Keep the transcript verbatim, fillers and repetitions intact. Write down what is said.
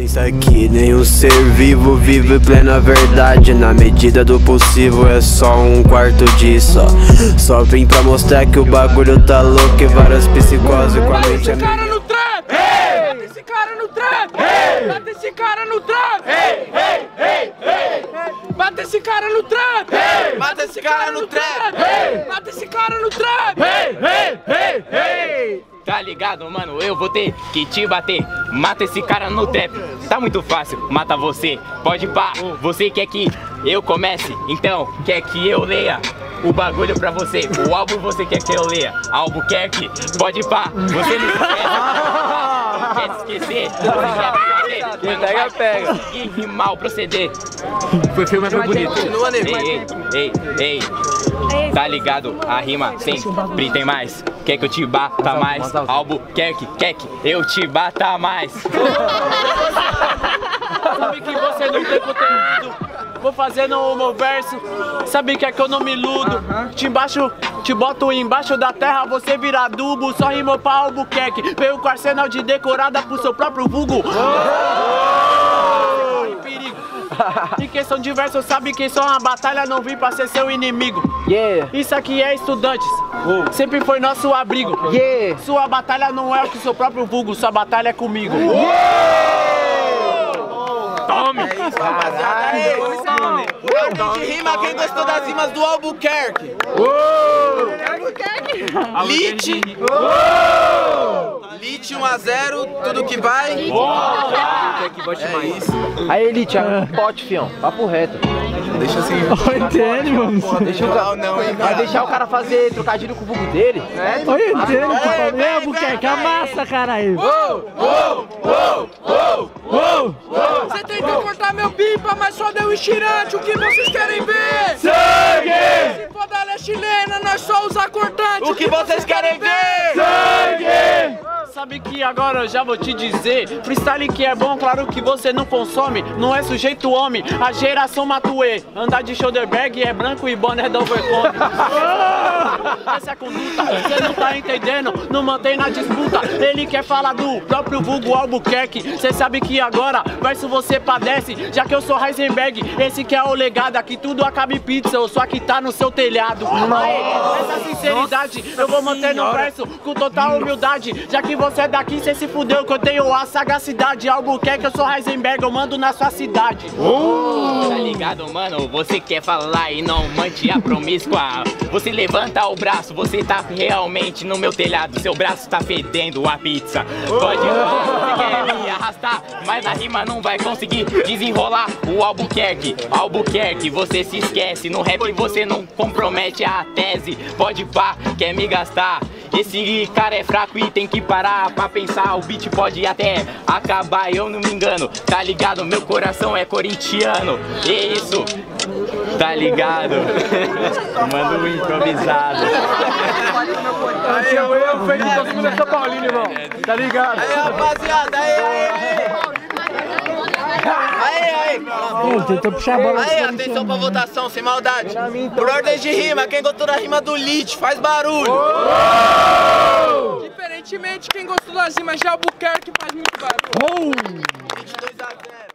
isso aqui, nenhum ser vivo vive plena verdade. Na medida do possível é só um quarto disso. Só vim pra mostrar que o bagulho tá louco e várias psicoses com a mente é minha. Bate esse cara no trap! Ei, ei, ei, ei! Bate esse cara no trap! Ei! Bate esse cara no trap! Ei! Bate esse cara no trap! Ei, ei, ei, ei! Tá ligado, mano? Eu vou ter que te bater. Mata esse cara no trap. Tá muito fácil, mata você. Pode pá, você quer que eu comece? Então, quer que eu leia o bagulho pra você? O álbum você quer que eu leia? Albuquerque, pode pá, você me esquece. Quer se esquecer? Quem pega, pega. Que mal proceder. Foi filme, mas foi bonito. Continua, nego. Ei, ei, ei, ei. Tá ligado? A rima sempre tem mais. Quer que eu te bata mais? Albuquerque, quer que eu te bata mais? Sabe que você não tem conteúdo. Vou fazendo o meu verso. Sabe que é que eu não me iludo. Te embaixo, te boto embaixo da terra, você vira adubo. Só rimou pra Albuquerque. Veio com arsenal de decorada pro seu próprio vulgo. Oh! Oh! Em perigo. Em questão de verso, sabe que só uma batalha, não vim pra ser seu inimigo. Yeah. Isso aqui é Estudantes. Oh. Sempre foi nosso abrigo. Okay. Yeah. Sua batalha não é o que seu próprio vulgo, sua batalha é comigo. Yeah. Tome! É isso, rapaziada. É isso, mano. Por de rima, quem gostou das rimas do Albuquerque? Albuquerque! Lit! Lit um a zero, tudo que vai. É isso. Aí, Lit, pote, fião. Papo reto. Deixa assim. Entende, mano? Deixa o cara. Vai deixar o cara fazer trocadilho com o vulgo dele? É, entende, mano. É, Albuquerque, amassa, caralho. Você tentou cortar meu pipa, mas só deu estirante. O que vocês querem ver? Sangue! Se for da lei chilena, nós só usa cortante. O que vocês querem ver? Sangue! Sabe que agora eu já vou te dizer. Freestyle que é bom, claro que você não consome. Não é sujeito homem, a geração Matuê. Andar de shoulder bag é branco e boné da Overcome. Essa é a conduta, você não tá entendendo. Não mantém na disputa. Ele quer falar do próprio vulgo Albuquerque. Cê sabe que agora, verso você padece. Já que eu sou Heisenberg, esse que é o legado. Aqui tudo acaba em pixel, só que tá no seu telhado. Aê, essa sinceridade eu vou manter no verso com total humildade. Já que você Você é daqui, cê se fudeu, que eu tenho a sagacidade. Albuquerque, eu sou Heisenberg, eu mando na sua cidade. Uh! Tá ligado, mano? Você quer falar e não mante a promíscua. Você levanta o braço, você tá realmente no meu telhado. Seu braço tá fedendo a pizza. Pode falar, você quer me arrastar, mas a rima não vai conseguir desenrolar o Albuquerque. Albuquerque, você se esquece. No rap você não compromete a tese. Pode pá, quer me gastar. Esse cara é fraco e tem que parar pra pensar. O beat pode até acabar, eu não me engano. Tá ligado? Meu coração é corintiano. É isso, tá ligado? Manda um improvisado. Aí eu, eu feito pra segunda São Paulino, irmão. Tá ligado? Aí, rapaziada, aí, aí, aí. Tentou puxar a bola. Aí, atenção pra votação, sem maldade. Por ordem de rima, quem gostou da rima do Litch, faz barulho. Diferentemente, quem gostou das rimas de Albuquerque faz muito barulho. vinte e dois a zero.